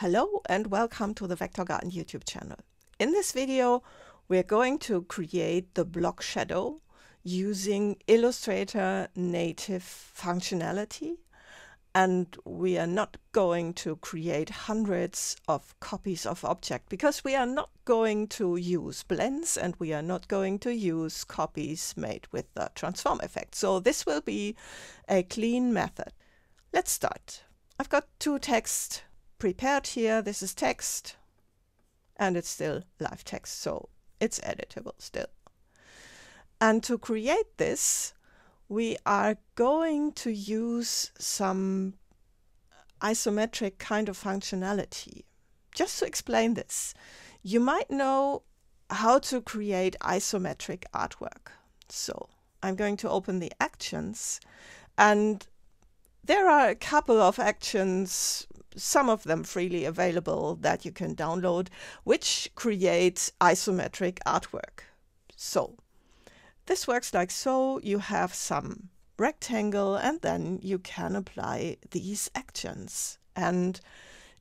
Hello and welcome to the Vector Garden YouTube channel. In this video, we're going to create the block shadow using Illustrator native functionality. And we are not going to create hundreds of copies of object because we are not going to use blends and we are not going to use copies made with the transform effect. So this will be a clean method. Let's start. I've got two texts prepared here. This is text and it's still live text, so it's editable still. And to create this, we are going to use some isometric kind of functionality. Just to explain this, you might know how to create isometric artwork. So I'm going to open the actions, and there are a couple of actions, some of them freely available, that you can download, which create isometric artwork. So this works like so. You have some rectangle and then you can apply these actions and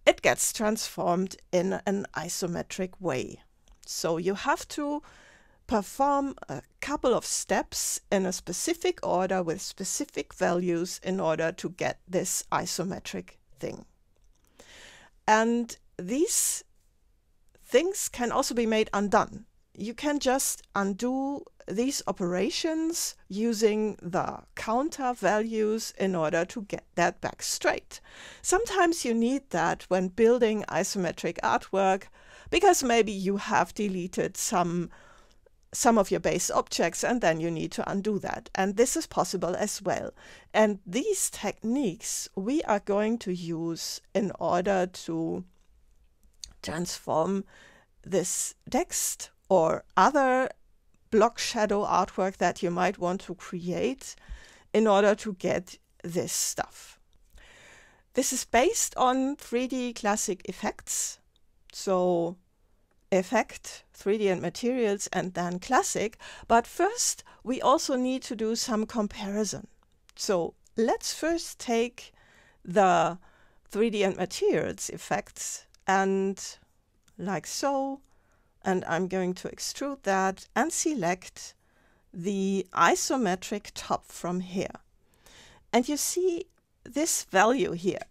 it gets transformed in an isometric way. So you have to perform a couple of steps in a specific order with specific values in order to get this isometric thing. And these things can also be made undone. You can just undo these operations using the counter values in order to get that back straight. Sometimes you need that when building isometric artwork, because maybe you have deleted some of your base objects and then you need to undo that. And this is possible as well. And these techniques we are going to use in order to transform this text or other block shadow artwork that you might want to create in order to get this stuff. This is based on 3D classic effects. So effect, 3D and materials, and then classic. But first, we also need to do some comparison. So let's first take the 3D and materials effects and like so. And I'm going to extrude that and select the isometric top from here. And you see this value here.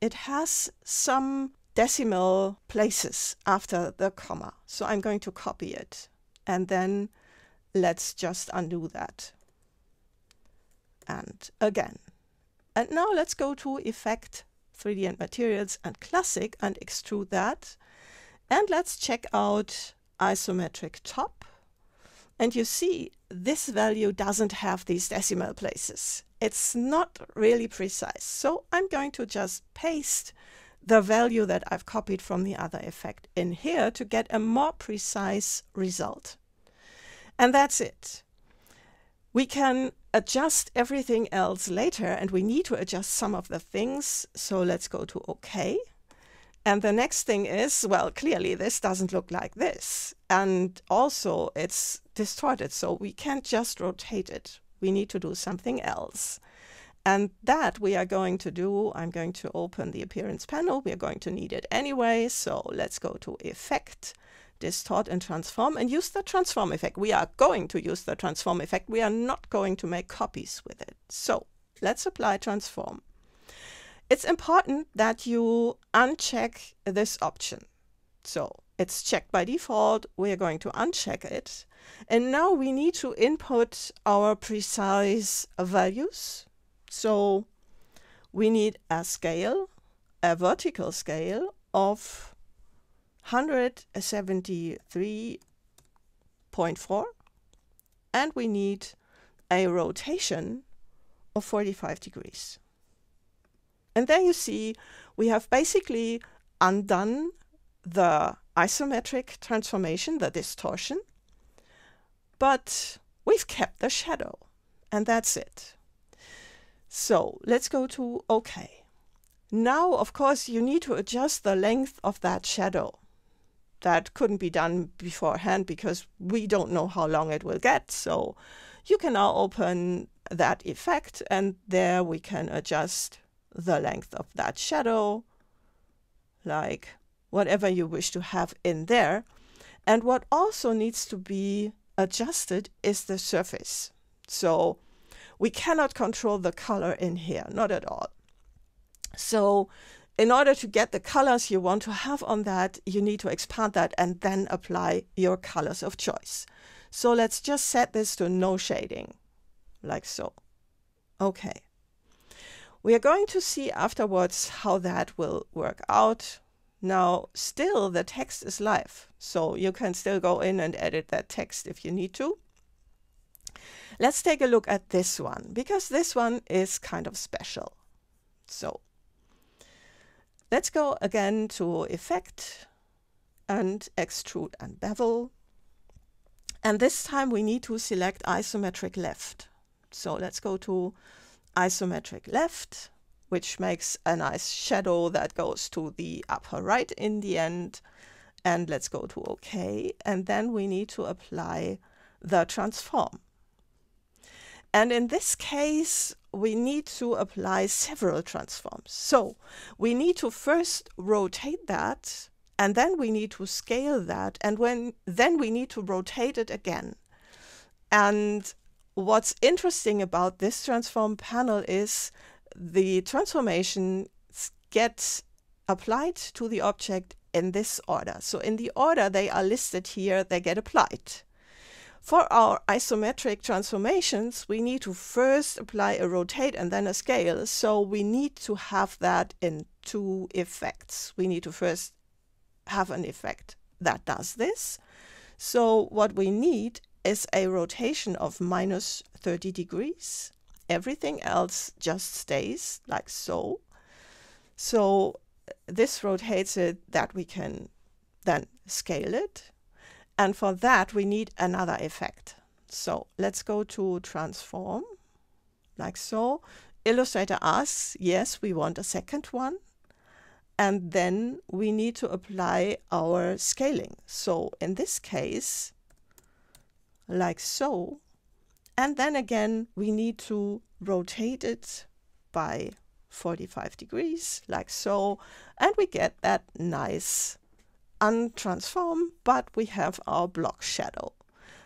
It has some decimal places after the comma. So I'm going to copy it. And then let's just undo that. And again. And now let's go to Effect, 3D and Materials, and Classic and extrude that. And let's check out isometric top. And you see this value doesn't have these decimal places. It's not really precise. So I'm going to just paste the value that I've copied from the other effect in here to get a more precise result. And that's it. We can adjust everything else later, and we need to adjust some of the things. So let's go to OK. And the next thing is, well, clearly this doesn't look like this. And also it's distorted, so we can't just rotate it. We need to do something else. And that we are going to do. I'm going to open the Appearance panel. We are going to need it anyway. So let's go to Effect, Distort and Transform, and use the Transform effect. We are going to use the Transform effect. We are not going to make copies with it. So let's apply Transform. It's important that you uncheck this option. So it's checked by default. We're going to uncheck it. And now we need to input our precise values. So we need a scale, a vertical scale of 173.4. And we need a rotation of 45 degrees. And there you see, we have basically undone the isometric transformation, the distortion, but we've kept the shadow, and that's it. So let's go to OK. Now, of course, you need to adjust the length of that shadow. That couldn't be done beforehand because we don't know how long it will get. So you can now open that effect, and there we can adjust the length of that shadow like whatever you wish to have in there. And what also needs to be adjusted is the surface. So we cannot control the color in here, not at all. So in order to get the colors you want to have on that, you need to expand that and then apply your colors of choice. So let's just set this to no shading, like so. Okay. We are going to see afterwards how that will work out. Now, still the text is live, so you can still go in and edit that text if you need to. Let's take a look at this one, because this one is kind of special. So let's go again to Effect and Extrude and Bevel. And this time we need to select Isometric Left. So let's go to Isometric Left, which makes a nice shadow that goes to the upper right in the end. And let's go to OK. And then we need to apply the transform. And in this case, we need to apply several transforms. So we need to first rotate that, and then we need to scale that, and then we need to rotate it again. And what's interesting about this transform panel is the transformations get applied to the object in this order. So in the order they are listed here, they get applied. For our isometric transformations, we need to first apply a rotate and then a scale. So we need to have that in two effects. We need to first have an effect that does this. So what we need is a rotation of -30 degrees. Everything else just stays like so. So this rotates it that we can then scale it. And for that, we need another effect. So let's go to transform, like so. Illustrator asks, yes, we want a second one. And then we need to apply our scaling. So in this case, like so. And then again, we need to rotate it by 45 degrees, like so. And we get that nice untransform, but we have our block shadow.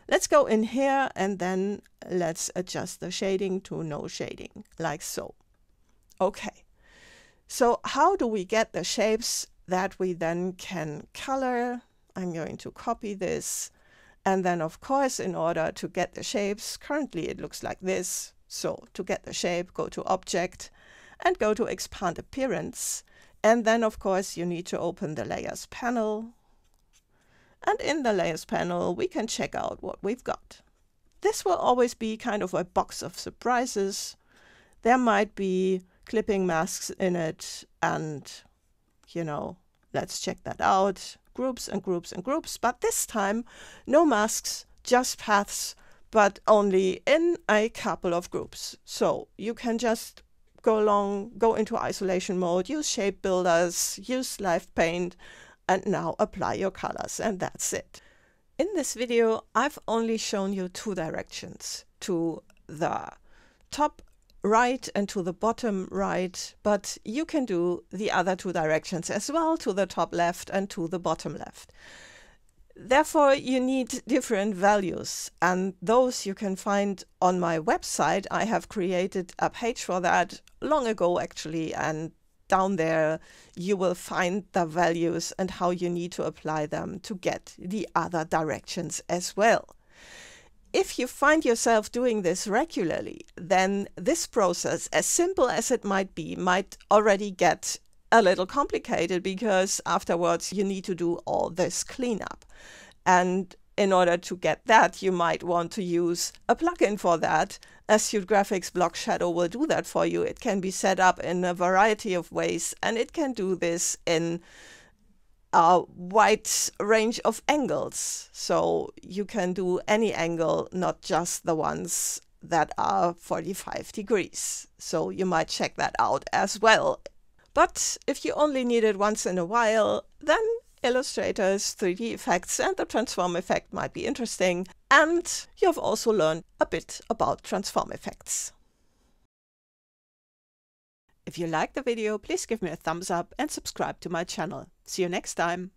Let's go in here and then let's adjust the shading to no shading, like so. Okay, so how do we get the shapes that we then can color? I'm going to copy this. And then of course, in order to get the shapes, currently it looks like this. So to get the shape, go to Object and go to Expand Appearance. And then, of course, you need to open the Layers panel. And in the Layers panel, we can check out what we've got. This will always be kind of a box of surprises. There might be clipping masks in it. And, you know, let's check that out. Groups and groups and groups. But this time, no masks, just paths, but only in a couple of groups. So you can just go along, go into isolation mode, use shape builders, use live paint, and now apply your colors, and that's it. In this video, I've only shown you two directions, to the top right and to the bottom right, but you can do the other two directions as well, to the top left and to the bottom left. Therefore, you need different values, and those you can find on my website. I have created a page for that long ago, actually, and down there you will find the values and how you need to apply them to get the other directions as well. If you find yourself doing this regularly, then this process, as simple as it might be, might already get a little complicated, because afterwards you need to do all this cleanup. And in order to get that, you might want to use a plugin for that. Astute Graphics Blockshadows will do that for you. It can be set up in a variety of ways, and it can do this in a wide range of angles. So you can do any angle, not just the ones that are 45 degrees. So you might check that out as well. But if you only need it once in a while, then Illustrator's 3D effects and the transform effect might be interesting. And you have also learned a bit about transform effects. If you liked the video, please give me a thumbs up and subscribe to my channel. See you next time!